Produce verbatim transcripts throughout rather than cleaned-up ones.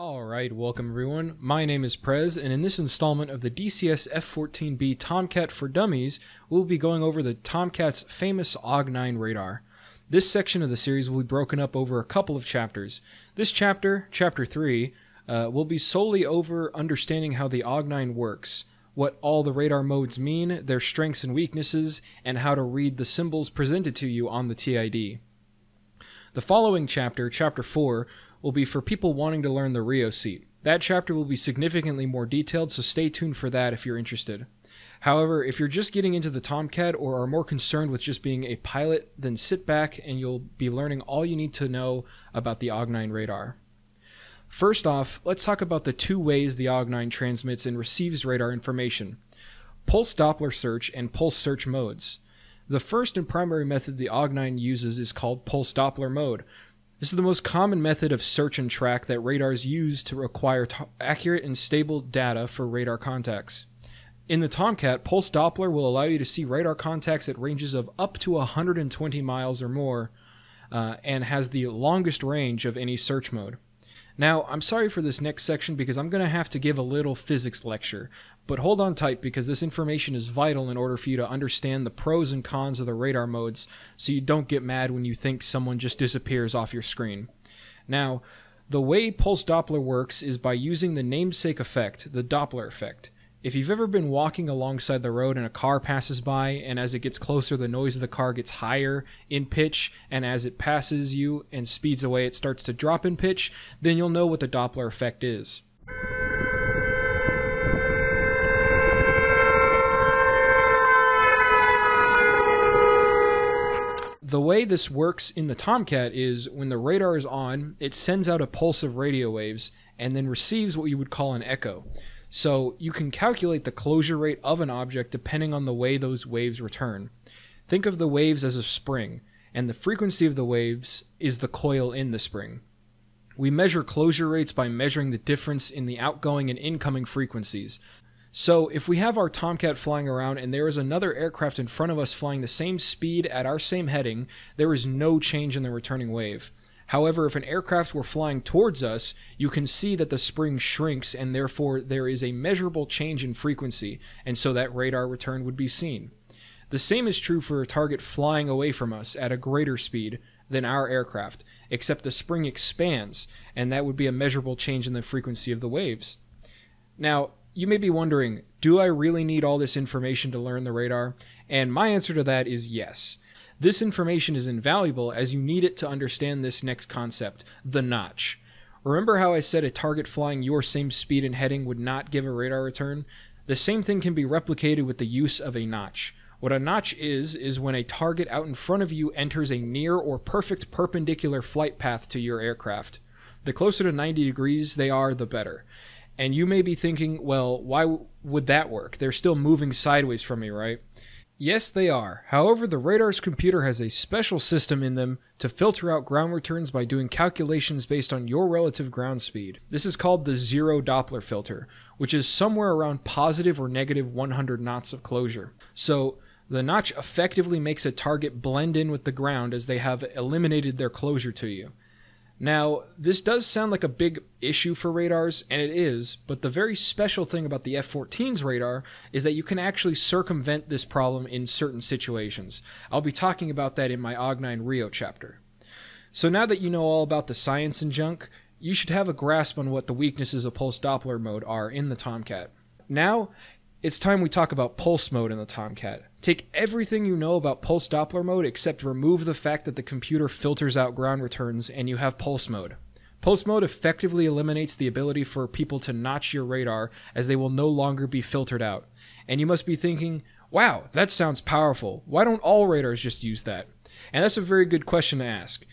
Alright, welcome everyone. My name is Prez, and in this installment of the D C S F fourteen B Tomcat for Dummies, we'll be going over the Tomcat's famous A W G nine radar. This section of the series will be broken up over a couple of chapters. This chapter, Chapter three, uh, will be solely over understanding how the A W G nine works, what all the radar modes mean, their strengths and weaknesses, and how to read the symbols presented to you on the T I D. The following chapter, Chapter four, will be for people wanting to learn the Rio seat. That chapter will be significantly more detailed, so stay tuned for that if you're interested. However, if you're just getting into the Tomcat or are more concerned with just being a pilot, then sit back and you'll be learning all you need to know about the A W G nine radar. First off, let's talk about the two ways the A W G nine transmits and receives radar information: Pulse Doppler search and Pulse search modes. The first and primary method the A W G nine uses is called Pulse Doppler mode. This is the most common method of search and track that radars use to acquire accurate and stable data for radar contacts. In the Tomcat, Pulse Doppler will allow you to see radar contacts at ranges of up to one hundred twenty miles or more, uh, and has the longest range of any search mode. Now, I'm sorry for this next section because I'm going to have to give a little physics lecture, but hold on tight because this information is vital in order for you to understand the pros and cons of the radar modes so you don't get mad when you think someone just disappears off your screen. Now, the way Pulse Doppler works is by using the namesake effect, the Doppler effect. If you've ever been walking alongside the road and a car passes by, and as it gets closer the noise of the car gets higher in pitch, and as it passes you and speeds away it starts to drop in pitch, then you'll know what the Doppler effect is. The way this works in the Tomcat is when the radar is on, it sends out a pulse of radio waves and then receives what you would call an echo. So you can calculate the closure rate of an object depending on the way those waves return. Think of the waves as a spring, and the frequency of the waves is the coil in the spring. We measure closure rates by measuring the difference in the outgoing and incoming frequencies. So if we have our Tomcat flying around and there is another aircraft in front of us flying the same speed at our same heading, there is no change in the returning wave. However, if an aircraft were flying towards us, you can see that the spring shrinks and therefore there is a measurable change in frequency, and so that radar return would be seen. The same is true for a target flying away from us at a greater speed than our aircraft, except the spring expands, and that would be a measurable change in the frequency of the waves. Now, you may be wondering, do I really need all this information to learn the radar? And my answer to that is yes. This information is invaluable as you need it to understand this next concept, the notch. Remember how I said a target flying your same speed and heading would not give a radar return? The same thing can be replicated with the use of a notch. What a notch is, is when a target out in front of you enters a near or perfect perpendicular flight path to your aircraft. The closer to ninety degrees they are, the better. And you may be thinking, well, why would that work? They're still moving sideways from me, right? Yes, they are. However, the radar's computer has a special system in them to filter out ground returns by doing calculations based on your relative ground speed. This is called the zero Doppler filter, which is somewhere around positive or negative one hundred knots of closure. So the notch effectively makes a target blend in with the ground as they have eliminated their closure to you. Now, this does sound like a big issue for radars, and it is, but the very special thing about the F fourteen's radar is that you can actually circumvent this problem in certain situations. I'll be talking about that in my A W G nine Rio chapter. So now that you know all about the science and junk, you should have a grasp on what the weaknesses of Pulse Doppler mode are in the Tomcat. Now, it's time we talk about Pulse mode in the Tomcat. Take everything you know about Pulse Doppler mode except remove the fact that the computer filters out ground returns and you have Pulse mode. Pulse mode effectively eliminates the ability for people to notch your radar as they will no longer be filtered out. And you must be thinking, wow, that sounds powerful. Why don't all radars just use that? And that's a very good question to ask.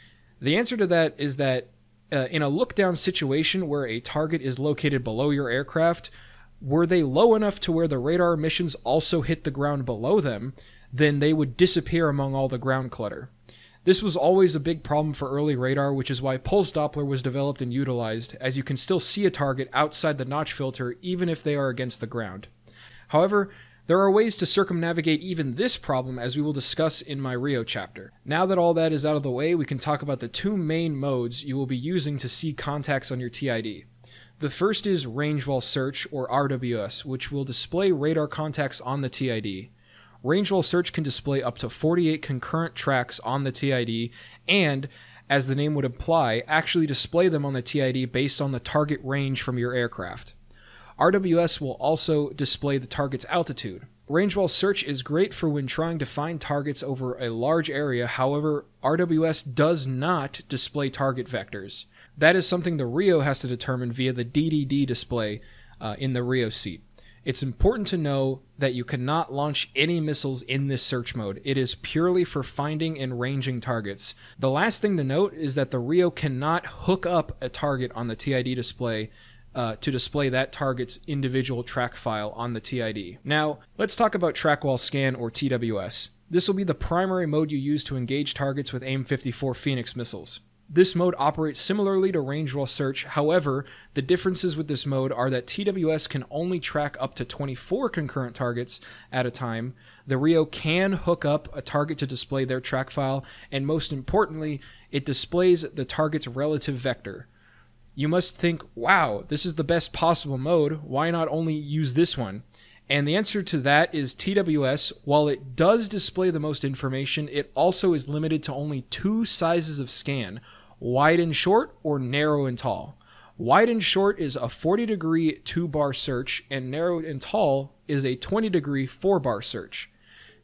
The answer to that is that uh, in a look-down situation where a target is located below your aircraft, were they low enough to where the radar emissions also hit the ground below them, then they would disappear among all the ground clutter. This was always a big problem for early radar, which is why Pulse Doppler was developed and utilized, as you can still see a target outside the notch filter even if they are against the ground. However, there are ways to circumnavigate even this problem, as we will discuss in my Rio chapter. Now that all that is out of the way, we can talk about the two main modes you will be using to see contacts on your T I D. The first is Range While Search, or R W S, which will display radar contacts on the T I D. Range While Search can display up to forty-eight concurrent tracks on the T I D, and, as the name would imply, actually display them on the T I D based on the target range from your aircraft. R W S will also display the target's altitude. Range While Search is great for when trying to find targets over a large area, however, R W S does not display target vectors. That is something the Rio has to determine via the D D D display uh, in the Rio seat. It's important to know that you cannot launch any missiles in this search mode. It is purely for finding and ranging targets. The last thing to note is that the Rio cannot hook up a target on the T I D display Uh, to display that target's individual track file on the T I D. Now, let's talk about Track While Scan, or T W S. This will be the primary mode you use to engage targets with AIM fifty-four Phoenix missiles. This mode operates similarly to Range While Search, however, the differences with this mode are that T W S can only track up to twenty-four concurrent targets at a time, the Rio can hook up a target to display their track file, and most importantly, it displays the target's relative vector. You must think, wow, this is the best possible mode, why not only use this one? And the answer to that is T W S, while it does display the most information, it also is limited to only two sizes of scan, wide and short or narrow and tall. Wide and short is a forty degree two bar search, and narrow and tall is a twenty degree four bar search.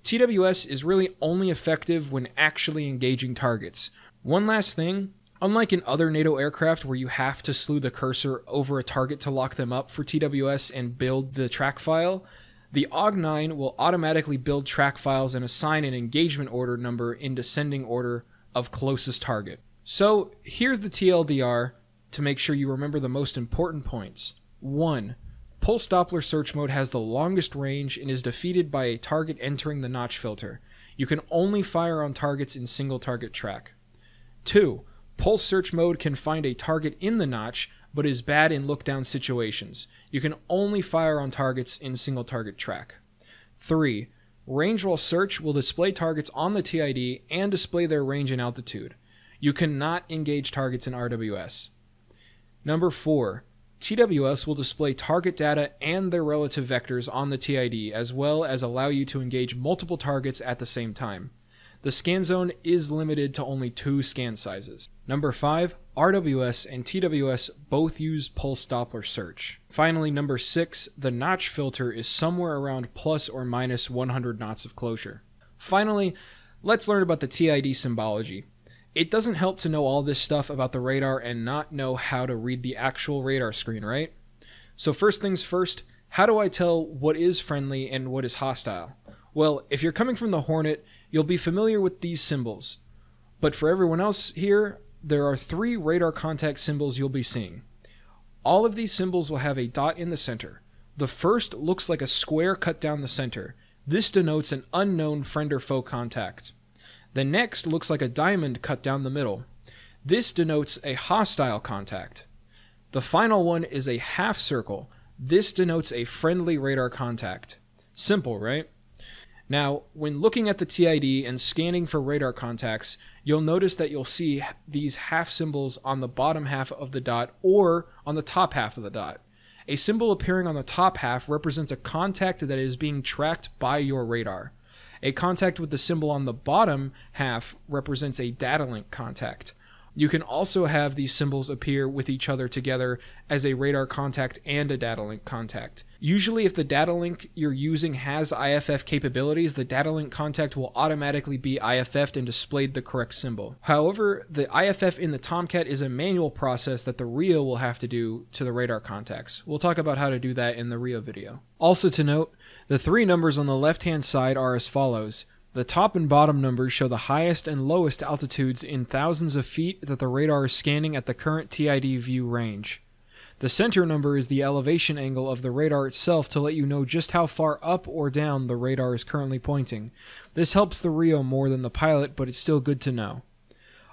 T W S is really only effective when actually engaging targets. One last thing. Unlike in other NATO aircraft where you have to slew the cursor over a target to lock them up for T W S and build the track file, the A W G nine will automatically build track files and assign an engagement order number in descending order of closest target. So here's the T L D R to make sure you remember the most important points. one. Pulse Doppler search mode has the longest range and is defeated by a target entering the notch filter. You can only fire on targets in single target track. two. Pulse search mode can find a target in the notch, but is bad in look-down situations. You can only fire on targets in single target track. three. Range While Search will display targets on the T I D and display their range and altitude. You cannot engage targets in R W S. Number four. T W S will display target data and their relative vectors on the T I D, as well as allow you to engage multiple targets at the same time. The scan zone is limited to only two scan sizes. Number five, R W S and T W S both use Pulse Doppler search. Finally, number six, the notch filter is somewhere around plus or minus one hundred knots of closure. Finally, let's learn about the T I D symbology. It doesn't help to know all this stuff about the radar and not know how to read the actual radar screen, right? So first things first, how do I tell what is friendly and what is hostile? Well, if you're coming from the Hornet, you'll be familiar with these symbols. But for everyone else here, there are three radar contact symbols you'll be seeing. All of these symbols will have a dot in the center. The first looks like a square cut down the center. This denotes an unknown friend or foe contact. The next looks like a diamond cut down the middle. This denotes a hostile contact. The final one is a half circle. This denotes a friendly radar contact. Simple, right? Now, when looking at the T I D and scanning for radar contacts, you'll notice that you'll see these half symbols on the bottom half of the dot or on the top half of the dot. A symbol appearing on the top half represents a contact that is being tracked by your radar. A contact with the symbol on the bottom half represents a data link contact. You can also have these symbols appear with each other together as a radar contact and a data link contact. Usually if the data link you're using has I F F capabilities, the data link contact will automatically be I F F'd and displayed the correct symbol. However, the I F F in the Tomcat is a manual process that the Rio will have to do to the radar contacts. We'll talk about how to do that in the Rio video. Also to note, the three numbers on the left-hand side are as follows. The top and bottom numbers show the highest and lowest altitudes in thousands of feet that the radar is scanning at the current T I D view range. The center number is the elevation angle of the radar itself to let you know just how far up or down the radar is currently pointing. This helps the Rio more than the pilot, but it's still good to know.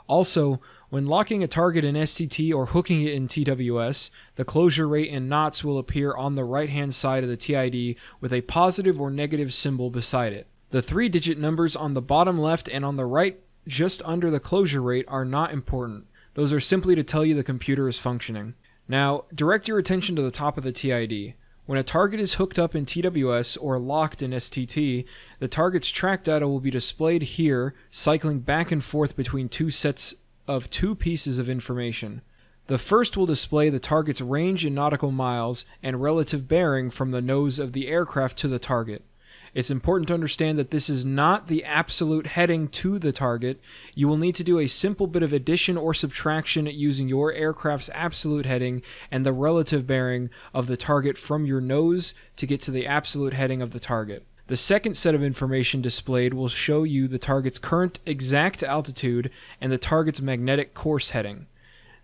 Also, when locking a target in S T T or hooking it in T W S, the closure rate and knots will appear on the right-hand side of the T I D with a positive or negative symbol beside it. The three-digit numbers on the bottom left and on the right just under the closure rate are not important. Those are simply to tell you the computer is functioning. Now, direct your attention to the top of the T I D. When a target is hooked up in T W S or locked in S T T, the target's track data will be displayed here, cycling back and forth between two sets of two pieces of information. The first will display the target's range in nautical miles and relative bearing from the nose of the aircraft to the target. It's important to understand that this is not the absolute heading to the target. You will need to do a simple bit of addition or subtraction using your aircraft's absolute heading and the relative bearing of the target from your nose to get to the absolute heading of the target. The second set of information displayed will show you the target's current exact altitude and the target's magnetic course heading.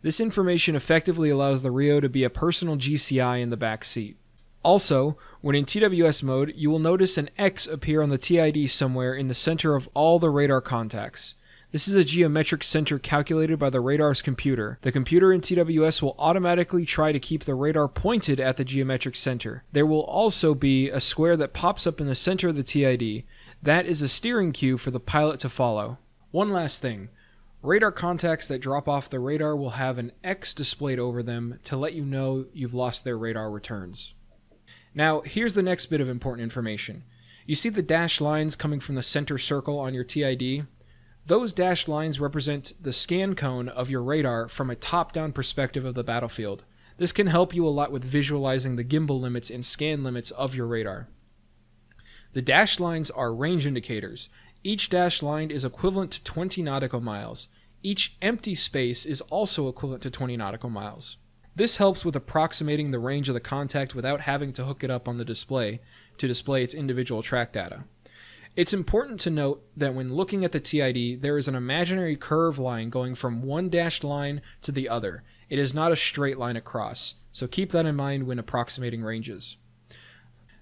This information effectively allows the Rio to be a personal G C I in the back seat. Also, when in T W S mode, you will notice an X appear on the T I D somewhere in the center of all the radar contacts. This is a geometric center calculated by the radar's computer. The computer in T W S will automatically try to keep the radar pointed at the geometric center. There will also be a square that pops up in the center of the T I D. That is a steering cue for the pilot to follow. One last thing. Radar contacts that drop off the radar will have an X displayed over them to let you know you've lost their radar returns. Now, here's the next bit of important information. You see the dashed lines coming from the center circle on your T I D? Those dashed lines represent the scan cone of your radar from a top-down perspective of the battlefield. This can help you a lot with visualizing the gimbal limits and scan limits of your radar. The dashed lines are range indicators. Each dashed line is equivalent to twenty nautical miles. Each empty space is also equivalent to twenty nautical miles. This helps with approximating the range of the contact without having to hook it up on the display to display its individual track data. It's important to note that when looking at the T I D, there is an imaginary curve line going from one dashed line to the other. It is not a straight line across, so keep that in mind when approximating ranges.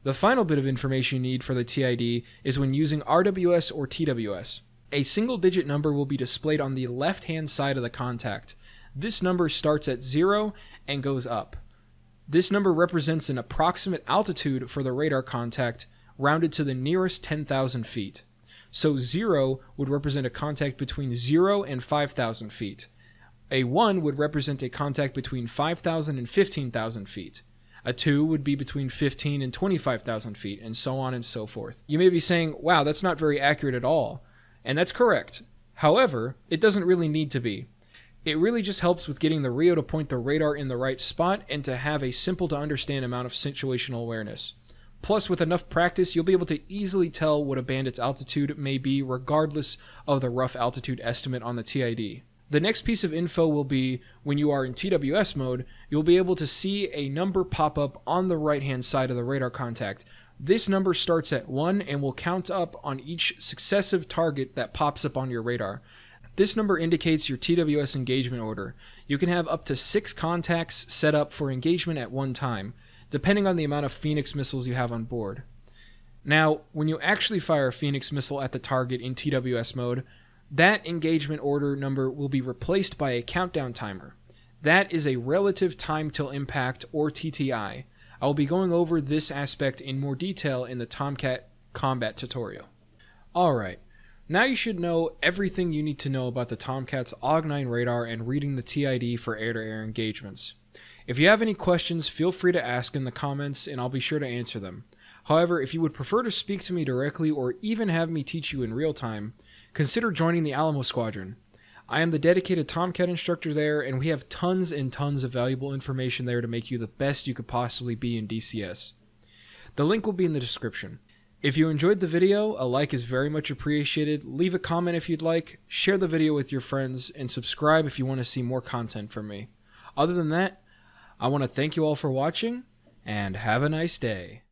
The final bit of information you need for the T I D is when using R W S or T W S. A single digit number will be displayed on the left-hand side of the contact. This number starts at zero and goes up. This number represents an approximate altitude for the radar contact, rounded to the nearest ten thousand feet. So zero would represent a contact between zero and five thousand feet. A one would represent a contact between five thousand and fifteen thousand feet. A two would be between fifteen and twenty-five thousand feet, and so on and so forth. You may be saying, wow, that's not very accurate at all. And that's correct. However, it doesn't really need to be. It really just helps with getting the Rio to point the radar in the right spot and to have a simple to understand amount of situational awareness. Plus, with enough practice, you'll be able to easily tell what a bandit's altitude may be regardless of the rough altitude estimate on the T I D. The next piece of info will be, when you are in T W S mode, you'll be able to see a number pop up on the right-hand side of the radar contact. This number starts at one and will count up on each successive target that pops up on your radar. This number indicates your T W S engagement order. You can have up to six contacts set up for engagement at one time, depending on the amount of Phoenix missiles you have on board. Now, when you actually fire a Phoenix missile at the target in T W S mode, that engagement order number will be replaced by a countdown timer. That is a relative time till impact, or T T I. I will be going over this aspect in more detail in the Tomcat combat tutorial. Alright. Now you should know everything you need to know about the Tomcat's A W G nine radar and reading the T I D for air-to-air engagements. If you have any questions, feel free to ask in the comments and I'll be sure to answer them. However, if you would prefer to speak to me directly or even have me teach you in real time, consider joining the Alamo Squadron. I am the dedicated Tomcat instructor there, and we have tons and tons of valuable information there to make you the best you could possibly be in D C S. The link will be in the description. If you enjoyed the video, a like is very much appreciated. Leave a comment if you'd like, share the video with your friends, and subscribe if you want to see more content from me. Other than that, I want to thank you all for watching, and have a nice day.